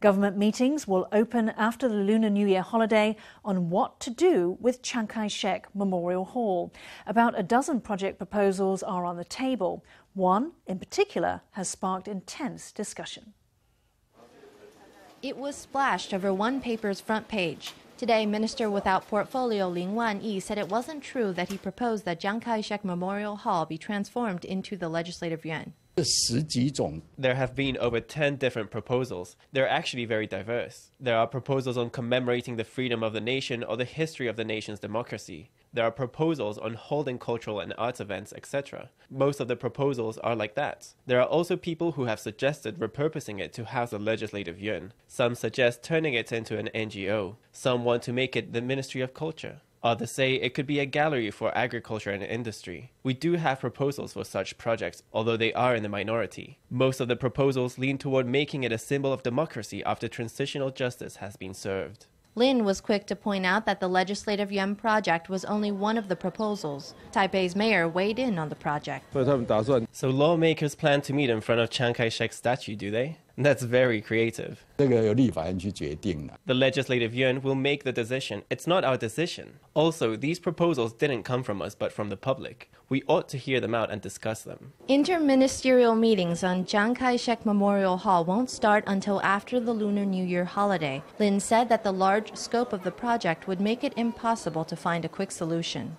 Government meetings will open after the Lunar New Year holiday on what to do with Chiang Kai-shek Memorial Hall. About a dozen project proposals are on the table. One, in particular, has sparked intense discussion. It was splashed over one paper's front page. Today, Minister without portfolio Lin Wan-i said it wasn't true that he proposed that Chiang Kai-shek Memorial Hall be transformed into the Legislative Yuan. There have been over 10 different proposals. They're actually very diverse. There are proposals on commemorating the freedom of the nation or the history of the nation's democracy. There are proposals on holding cultural and arts events, etc. Most of the proposals are like that. There are also people who have suggested repurposing it to house a Legislative Yuan. Some suggest turning it into an NGO. Some want to make it the Ministry of Culture. Others say it could be a gallery for agriculture and industry. We do have proposals for such projects, although they are in the minority. Most of the proposals lean toward making it a symbol of democracy after transitional justice has been served. Lin was quick to point out that the Legislative Yuan project was only one of the proposals. Taipei's mayor weighed in on the project. So lawmakers plan to meet in front of Chiang Kai-shek's statue, do they? That's very creative. The Legislative Yuan will make the decision. It's not our decision. Also, these proposals didn't come from us, but from the public. We ought to hear them out and discuss them. Interministerial meetings on Chiang Kai-shek Memorial Hall won't start until after the Lunar New Year holiday. Lin said that the large scope of the project would make it impossible to find a quick solution.